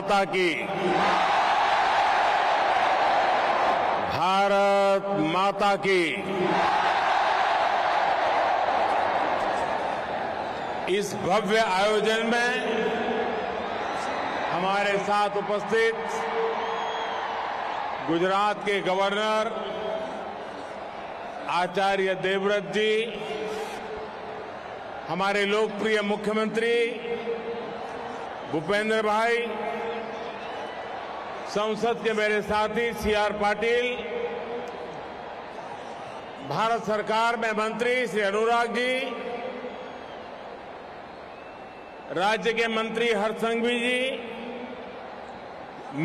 माता की, भारत माता की। इस भव्य आयोजन में हमारे साथ उपस्थित गुजरात के गवर्नर आचार्य देवव्रत जी, हमारे लोकप्रिय मुख्यमंत्री भूपेन्द्र भाई, संसद के मेरे साथी सीआर पाटिल, भारत सरकार में मंत्री श्री अनुराग जी, राज्य के मंत्री हर संघवी जी,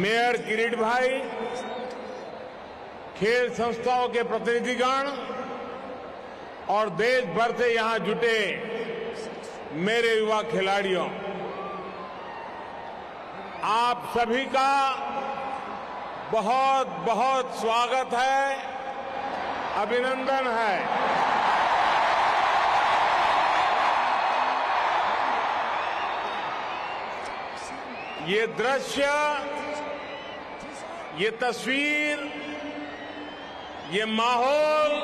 मेयर किरीट भाई, खेल संस्थाओं के प्रतिनिधिगण और देश भर से यहां जुटे मेरे युवा खिलाड़ियों, आप सभी का बहुत बहुत स्वागत है, अभिनंदन है। ये दृश्य, ये तस्वीर, ये माहौल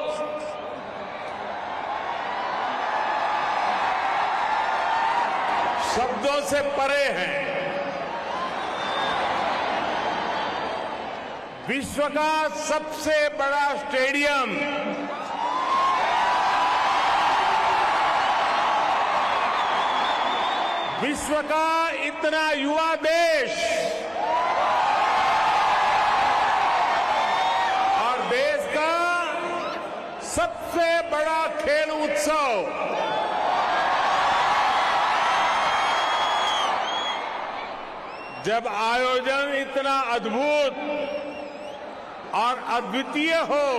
शब्दों से परे है। विश्व का सबसे बड़ा स्टेडियम, विश्व का इतना युवा देश और देश का सबसे बड़ा खेल उत्सव, जब आयोजन इतना अद्भुत और अद्वितीय हो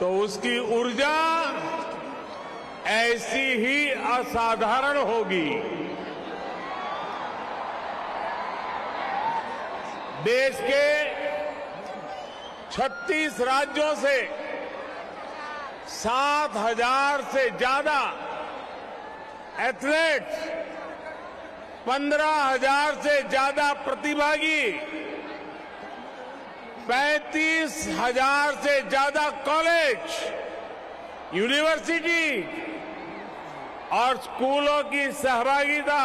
तो उसकी ऊर्जा ऐसी ही असाधारण होगी। देश के 36 राज्यों से 7,000 से ज्यादा एथलीट्स, 15,000 से ज्यादा प्रतिभागी, 35,000 से ज्यादा कॉलेज, यूनिवर्सिटी और स्कूलों की सहभागिता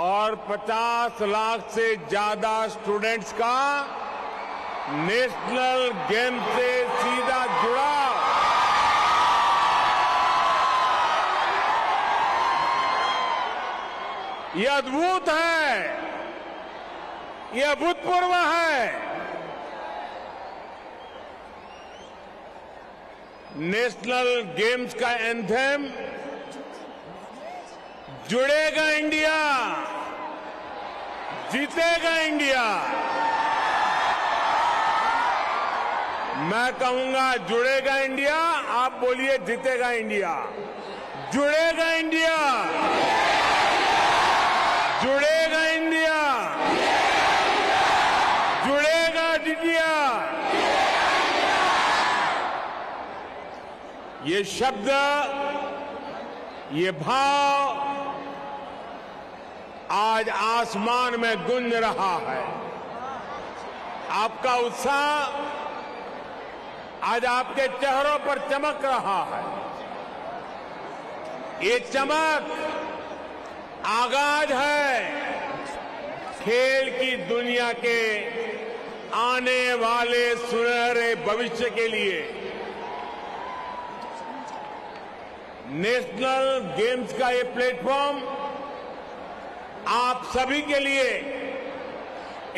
और 50 लाख से ज्यादा स्टूडेंट्स का नेशनल गेम से सीधा जुड़ाव। ये अद्भुत है, ये अभूतपूर्व है। नेशनल गेम्स का एंथम जुड़ेगा इंडिया, जीतेगा इंडिया। मैं कहूंगा जुड़ेगा इंडिया, आप बोलिए जीतेगा इंडिया। जुड़ेगा इंडिया, जुड़ेगा इंडिया, जुड़ेगा इंडिया। ये शब्द, ये भाव आज आसमान में गूंज रहा है। आपका उत्साह आज आपके चेहरों पर चमक रहा है। ये चमक आगाज है खेल की दुनिया के आने वाले सुनहरे भविष्य के लिए। नेशनल गेम्स का ये प्लेटफॉर्म आप सभी के लिए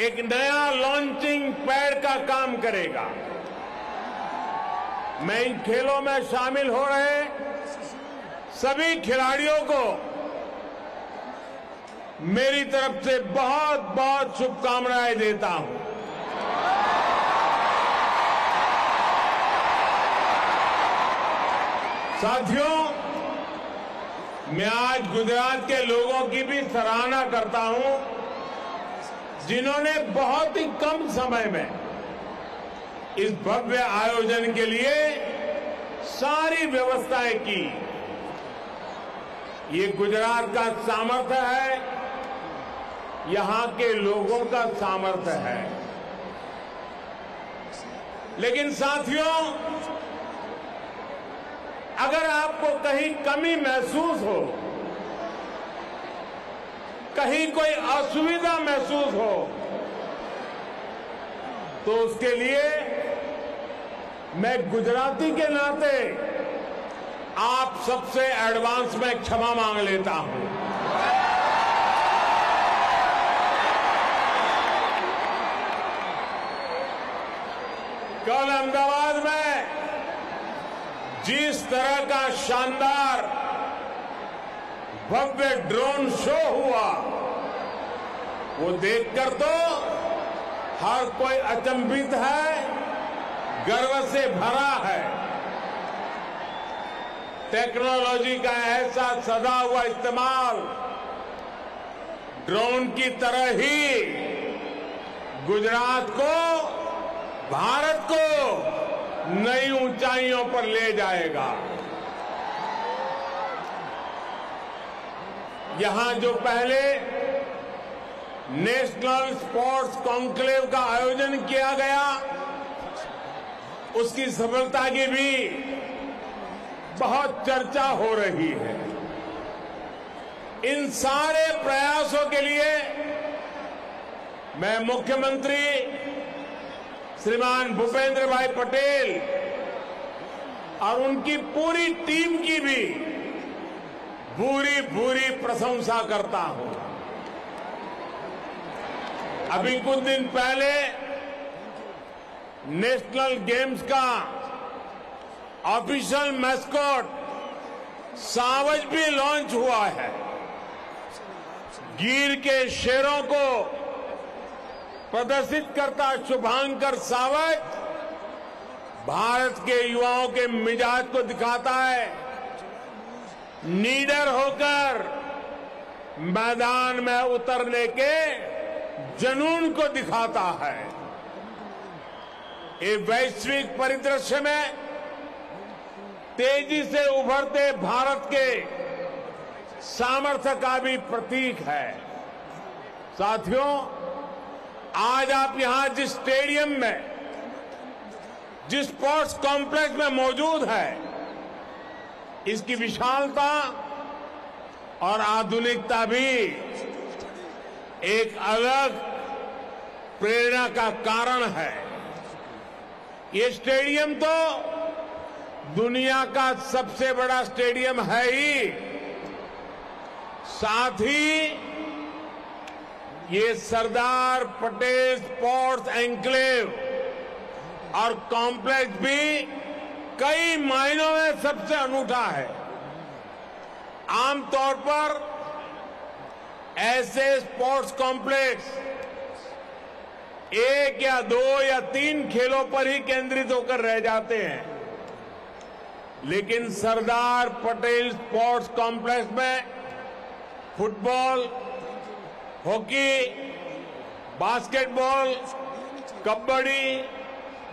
एक नया लॉन्चिंग पैड का काम करेगा। मैं इन खेलों में शामिल हो रहे सभी खिलाड़ियों को मेरी तरफ से बहुत बहुत शुभकामनाएं देता हूं। साथियों, मैं आज गुजरात के लोगों की भी सराहना करता हूं, जिन्होंने बहुत ही कम समय में इस भव्य आयोजन के लिए सारी व्यवस्थाएं की। ये गुजरात का सामर्थ्य है, यहाँ के लोगों का सामर्थ्य है। लेकिन साथियों, अगर आपको कहीं कमी महसूस हो, कहीं कोई असुविधा महसूस हो, तो उसके लिए मैं गुजराती के नाते आप सबसे एडवांस में क्षमा मांग लेता हूं। कल अहमदाबाद में जिस तरह का शानदार भव्य ड्रोन शो हुआ, वो देखकर तो हर कोई अचंभित है, गर्व से भरा है। टेक्नोलॉजी का ऐसा सदा हुआ इस्तेमाल ड्रोन की तरह ही गुजरात को, भारत को नई ऊंचाइयों पर ले जाएगा। यहां जो पहले नेशनल स्पोर्ट्स कॉन्क्लेव का आयोजन किया गया, उसकी सफलता की भी बहुत चर्चा हो रही है। इन सारे प्रयासों के लिए मैं मुख्यमंत्री श्रीमान भूपेन्द्र भाई पटेल और उनकी पूरी टीम की भी पूरी प्रशंसा करता हूं। अभी कुछ दिन पहले नेशनल गेम्स का ऑफिशियल मैस्कॉट सावज भी लॉन्च हुआ है। गिर के शेरों को प्रदर्शित करता शुभांकर सावज भारत के युवाओं के मिजाज को दिखाता है। निडर होकर मैदान में उतरने के जुनून को दिखाता है। ये वैश्विक परिदृश्य में तेजी से उभरते भारत के सामर्थ्य का भी प्रतीक है। साथियों, आज आप यहां जिस स्टेडियम में, जिस स्पोर्ट्स कॉम्प्लेक्स में मौजूद है, इसकी विशालता और आधुनिकता भी एक अलग प्रेरणा का कारण है। ये स्टेडियम तो दुनिया का सबसे बड़ा स्टेडियम है ही, साथ ही ये सरदार पटेल स्पोर्ट्स एंक्लेव और कॉम्प्लेक्स भी कई मायनों में सबसे अनूठा है। आमतौर पर ऐसे स्पोर्ट्स कॉम्प्लेक्स एक या दो या तीन खेलों पर ही केंद्रित होकर रह जाते हैं, लेकिन सरदार पटेल स्पोर्ट्स कॉम्प्लेक्स में football, hockey, basketball, kabaddi,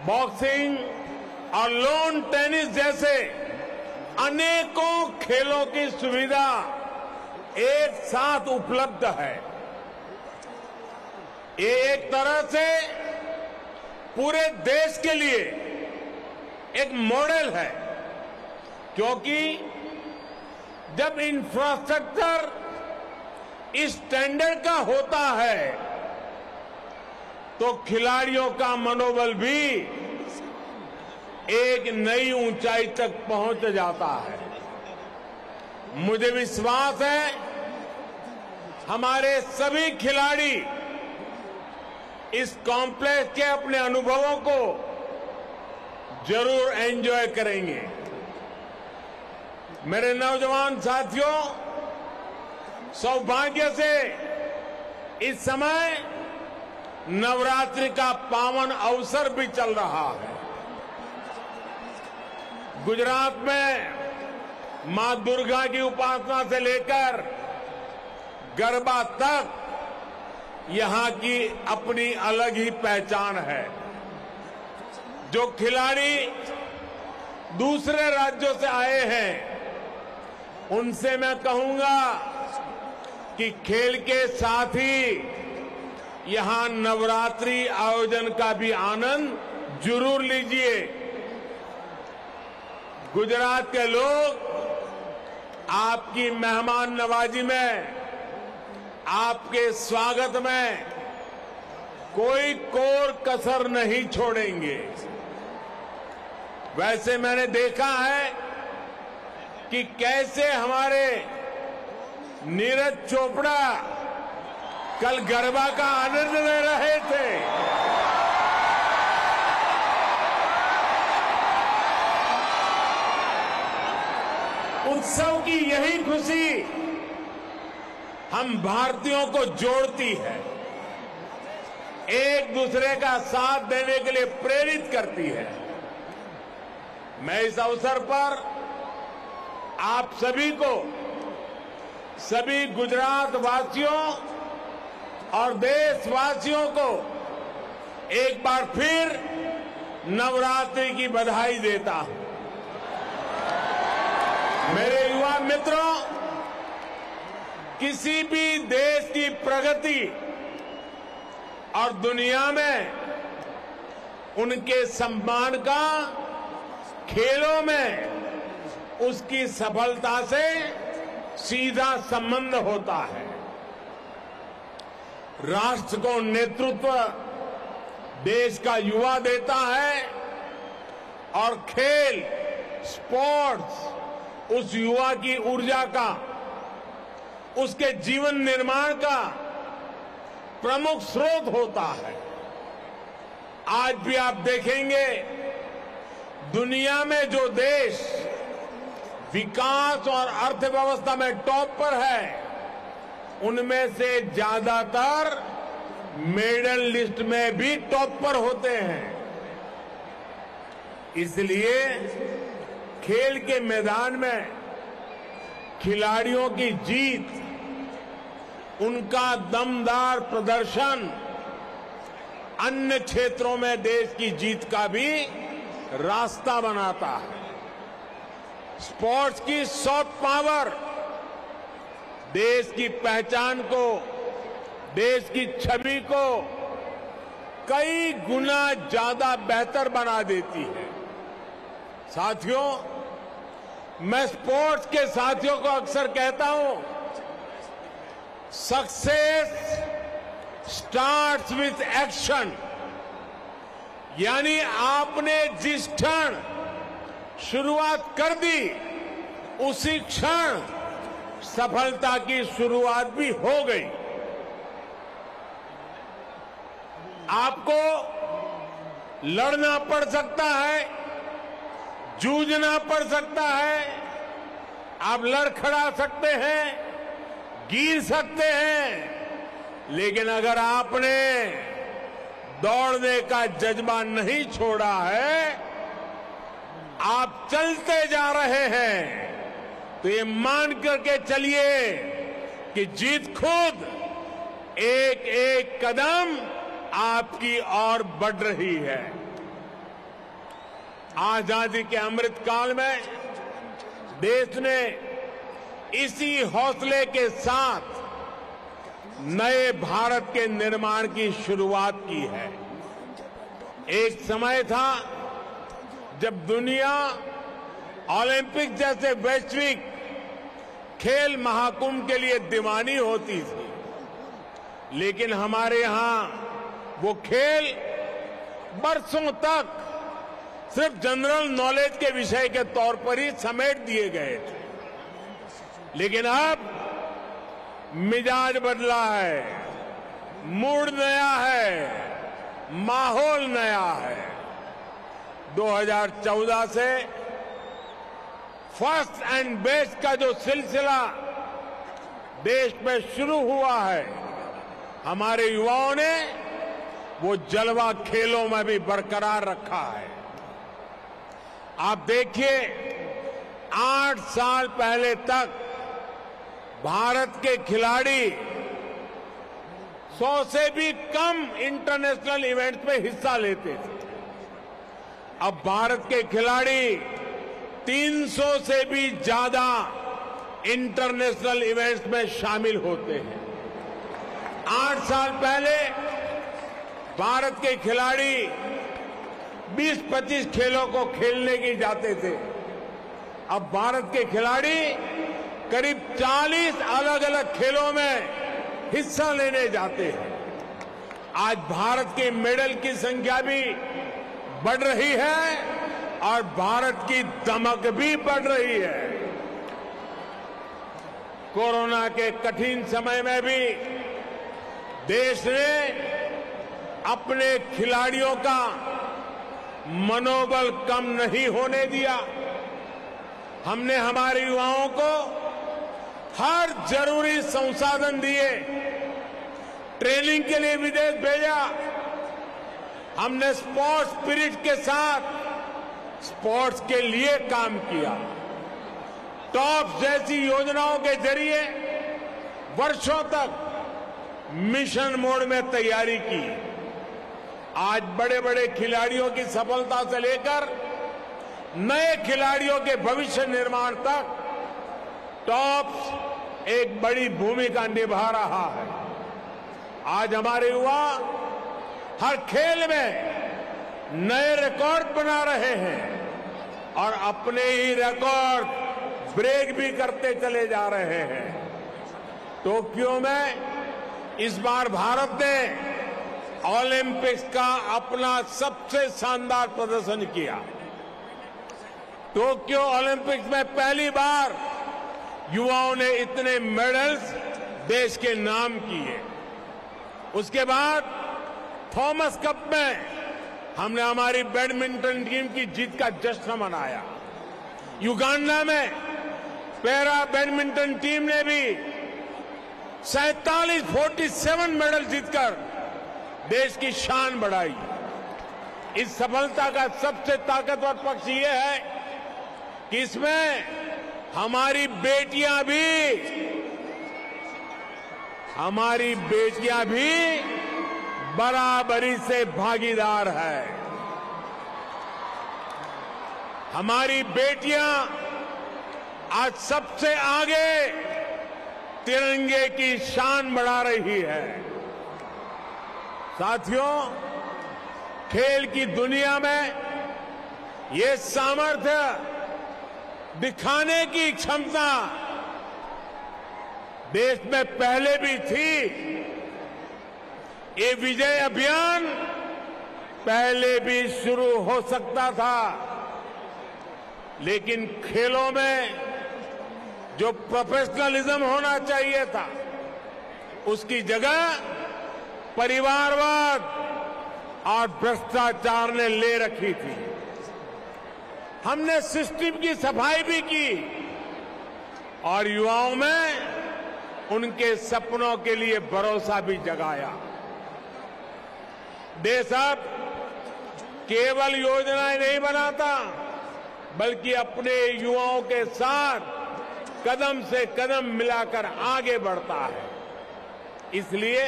boxing और लॉन टेनिस जैसे अनेकों खेलों की सुविधा एक साथ उपलब्ध है। ये एक तरह से पूरे देश के लिए एक मॉडल है, क्योंकि जब इंफ्रास्ट्रक्चर इस स्टैंडर्ड का होता है तो खिलाड़ियों का मनोबल भी एक नई ऊंचाई तक पहुंच जाता है। मुझे विश्वास है हमारे सभी खिलाड़ी इस कॉम्प्लेक्स के अपने अनुभवों को जरूर एंजॉय करेंगे। मेरे नौजवान साथियों, सौभाग्य से इस समय नवरात्रि का पावन अवसर भी चल रहा है। गुजरात में मां दुर्गा की उपासना से लेकर गरबा तक यहां की अपनी अलग ही पहचान है। जो खिलाड़ी दूसरे राज्यों से आए हैं, उनसे मैं कहूंगा कि खेल के साथ ही यहां नवरात्रि आयोजन का भी आनंद जरूर लीजिए। गुजरात के लोग आपकी मेहमान नवाजी में, आपके स्वागत में कोई कोर कसर नहीं छोड़ेंगे। वैसे मैंने देखा है कि कैसे हमारे नीरज चोपड़ा कल गरबा का आनंद ले रहे थे। उत्सव की यही खुशी हम भारतीयों को जोड़ती है, एक दूसरे का साथ देने के लिए प्रेरित करती है। मैं इस अवसर पर आप सभी को, सभी गुजरात वासियों और देशवासियों को एक बार फिर नवरात्रि की बधाई देता हूं। मेरे युवा मित्रों, किसी भी देश की प्रगति और दुनिया में उनके सम्मान का खेलों में उसकी सफलता से सीधा संबंध होता है। राष्ट्र को नेतृत्व देश का युवा देता है और खेल, स्पोर्ट्स उस युवा की ऊर्जा का, उसके जीवन निर्माण का प्रमुख स्रोत होता है। आज भी आप देखेंगे दुनिया में जो देश विकास और अर्थव्यवस्था में टॉप पर है, उनमें से ज्यादातर मेडल लिस्ट में भी टॉप पर होते हैं। इसलिए खेल के मैदान में खिलाड़ियों की जीत, उनका दमदार प्रदर्शन अन्य क्षेत्रों में देश की जीत का भी रास्ता बनाता है। स्पोर्ट्स की सॉफ्ट पावर देश की पहचान को, देश की छवि को कई गुना ज्यादा बेहतर बना देती है। साथियों, मैं स्पोर्ट्स के साथियों को अक्सर कहता हूं, सक्सेस स्टार्ट्स विद एक्शन। यानी आपने जिस क्षण शुरुआत कर दी, उसी क्षण सफलता की शुरुआत भी हो गई। आपको लड़ना पड़ सकता है, जूझना पड़ सकता है, आप लड़खड़ा सकते हैं, गिर सकते हैं, लेकिन अगर आपने दौड़ने का जज्बा नहीं छोड़ा है, आप चलते जा रहे हैं, तो ये मान करके चलिए कि जीत खुद एक एक कदम आपकी ओर बढ़ रही है। आजादी के अमृत काल में देश ने इसी हौसले के साथ नए भारत के निर्माण की शुरुआत की है। एक समय था जब दुनिया ओलंपिक जैसे वैश्विक खेल महाकुंभ के लिए दीवानी होती थी, लेकिन हमारे यहां वो खेल बरसों तक सिर्फ जनरल नॉलेज के विषय के तौर पर ही समेट दिए गए थे। लेकिन अब मिजाज बदला है, मूड नया है, माहौल नया है। 2014 से फर्स्ट एंड बेस्ट का जो सिलसिला देश में शुरू हुआ है, हमारे युवाओं ने वो जलवा खेलों में भी बरकरार रखा है। आप देखिए, 8 साल पहले तक भारत के खिलाड़ी 100 से भी कम इंटरनेशनल इवेंट्स में हिस्सा लेते थे। अब भारत के खिलाड़ी 300 से भी ज्यादा इंटरनेशनल इवेंट्स में शामिल होते हैं। 8 साल पहले भारत के खिलाड़ी 20-25 खेलों को खेलने की जाते थे। अब भारत के खिलाड़ी करीब 40 अलग अलग खेलों में हिस्सा लेने जाते हैं। आज भारत के मेडल की संख्या भी बढ़ रही है और भारत की दमक भी बढ़ रही है। कोरोना के कठिन समय में भी देश ने अपने खिलाड़ियों का मनोबल कम नहीं होने दिया। हमने हमारे युवाओं को हर जरूरी संसाधन दिए, ट्रेनिंग के लिए विदेश भेजा, हमने स्पोर्ट्स स्पिरिट के साथ स्पोर्ट्स के लिए काम किया। टॉप्स जैसी योजनाओं के जरिए वर्षों तक मिशन मोड में तैयारी की। आज बड़े बड़े खिलाड़ियों की सफलता से लेकर नए खिलाड़ियों के भविष्य निर्माण तक टॉप्स एक बड़ी भूमिका निभा रहा है। आज हमारे युवा हर खेल में नए रिकॉर्ड बना रहे हैं और अपने ही रिकॉर्ड ब्रेक भी करते चले जा रहे हैं। टोक्यो में इस बार भारत ने ओलंपिक्स का अपना सबसे शानदार प्रदर्शन किया। टोक्यो ओलंपिक्स में पहली बार युवाओं ने इतने मेडल्स देश के नाम किए। उसके बाद थॉमस कप में हमने हमारी बैडमिंटन टीम की जीत का जश्न मनाया। युगांडा में पैरा बैडमिंटन टीम ने भी 47 मेडल जीतकर देश की शान बढ़ाई। इस सफलता का सबसे ताकतवर पक्ष ये है कि इसमें हमारी बेटियां भी बराबरी से भागीदार है। हमारी बेटियां आज सबसे आगे तिरंगे की शान बढ़ा रही है। साथियों, खेल की दुनिया में ये सामर्थ्य दिखाने की क्षमता देश में पहले भी थी। ये विजय अभियान पहले भी शुरू हो सकता था, लेकिन खेलों में जो प्रोफेशनलिज्म होना चाहिए था उसकी जगह परिवारवाद और भ्रष्टाचार ने ले रखी थी। हमने सिस्टम की सफाई भी की और युवाओं में उनके सपनों के लिए भरोसा भी जगाया। देश अब केवल योजनाएं नहीं बनाता, बल्कि अपने युवाओं के साथ कदम से कदम मिलाकर आगे बढ़ता है। इसलिए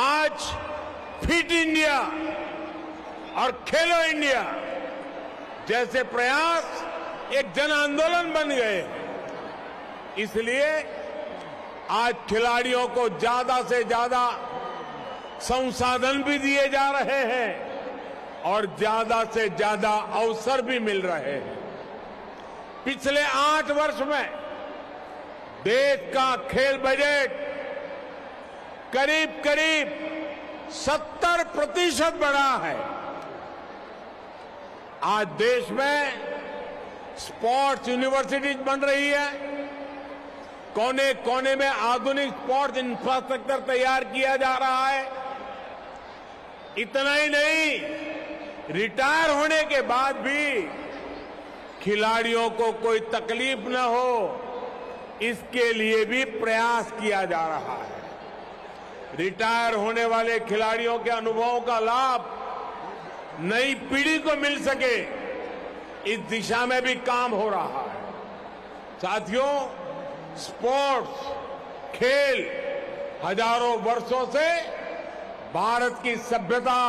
आज फिट इंडिया और खेलो इंडिया जैसे प्रयास एक जन आंदोलन बन गए। इसलिए आज खिलाड़ियों को ज्यादा से ज्यादा संसाधन भी दिए जा रहे हैं और ज्यादा से ज्यादा अवसर भी मिल रहे हैं। पिछले 8 वर्ष में देश का खेल बजट करीब करीब 70% बढ़ा है। आज देश में स्पोर्ट्स यूनिवर्सिटीज बन रही है, कोने कोने में आधुनिक स्पोर्ट्स इंफ्रास्ट्रक्चर तैयार किया जा रहा है। इतना ही नहीं, रिटायर होने के बाद भी खिलाड़ियों को कोई तकलीफ न हो, इसके लिए भी प्रयास किया जा रहा है। रिटायर होने वाले खिलाड़ियों के अनुभवों का लाभ नई पीढ़ी को मिल सके, इस दिशा में भी काम हो रहा है। साथियों, स्पोर्ट्स खेल हजारों वर्षों से भारत की सभ्यता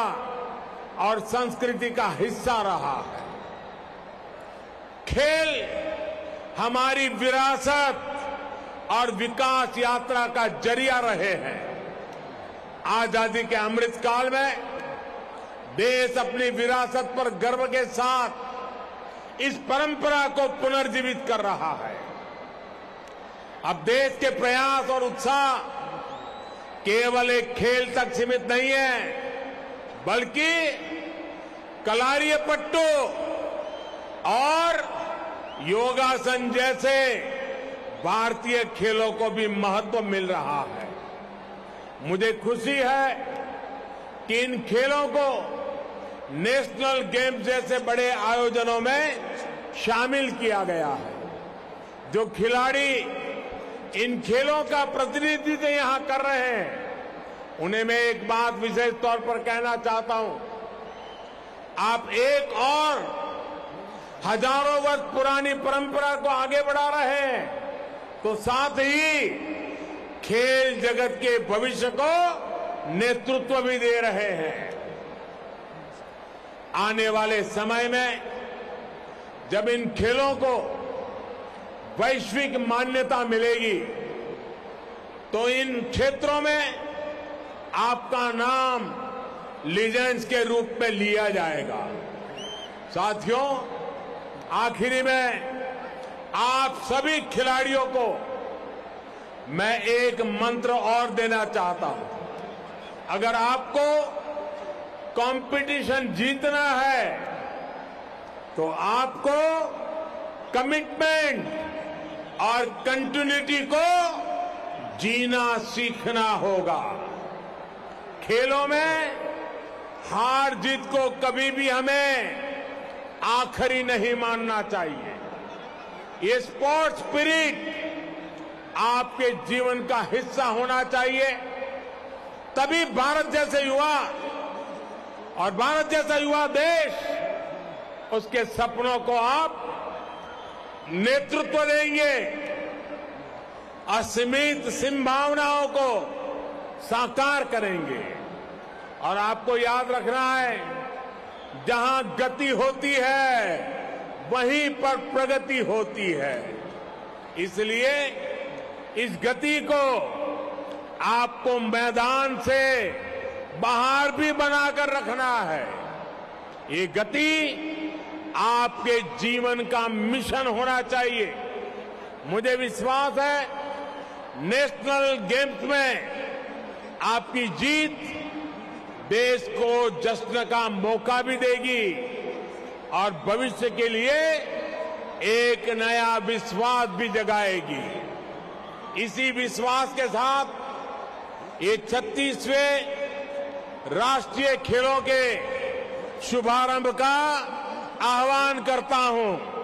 और संस्कृति का हिस्सा रहा है। खेल हमारी विरासत और विकास यात्रा का जरिया रहे हैं। आजादी के अमृत काल में देश अपनी विरासत पर गर्व के साथ इस परंपरा को पुनर्जीवित कर रहा है। अब देश के प्रयास और उत्साह केवल एक खेल तक सीमित नहीं है, बल्कि कलारी पट्टू और योगासन जैसे भारतीय खेलों को भी महत्व मिल रहा है। मुझे खुशी है कि इन खेलों को नेशनल गेम्स जैसे बड़े आयोजनों में शामिल किया गया है। जो खिलाड़ी इन खेलों का प्रतिनिधित्व यहां कर रहे हैं, उन्हें मैं एक बात विशेष तौर पर कहना चाहता हूं। आप एक और हजारों वर्ष पुरानी परंपरा को आगे बढ़ा रहे हैं, तो साथ ही खेल जगत के भविष्य को नेतृत्व भी दे रहे हैं। आने वाले समय में जब इन खेलों को वैश्विक मान्यता मिलेगी, तो इन क्षेत्रों में आपका नाम लीजेंड्स के रूप में लिया जाएगा। साथियों, आखिरी में आप सभी खिलाड़ियों को मैं एक मंत्र और देना चाहता हूं। अगर आपको कंपटीशन जीतना है, तो आपको कमिटमेंट और कंटिन्यूटी को जीना सीखना होगा। खेलों में हार जीत को कभी भी हमें आखिरी नहीं मानना चाहिए। ये स्पोर्ट्स स्पिरिट आपके जीवन का हिस्सा होना चाहिए। तभी भारत जैसा युवा देश, उसके सपनों को आप नेतृत्व देंगे। असीमित संभावनाओं को साकार करेंगे। और आपको याद रखना है, जहां गति होती है वहीं पर प्रगति होती है। इसलिए इस गति को आपको मैदान से बाहर भी बनाकर रखना है। ये गति आपके जीवन का मिशन होना चाहिए। मुझे विश्वास है, नेशनल गेम्स में आपकी जीत देश को जश्न का मौका भी देगी और भविष्य के लिए एक नया विश्वास भी जगाएगी। इसी विश्वास के साथ ये 36वें राष्ट्रीय खेलों के शुभारंभ का आह्वान करता हूं।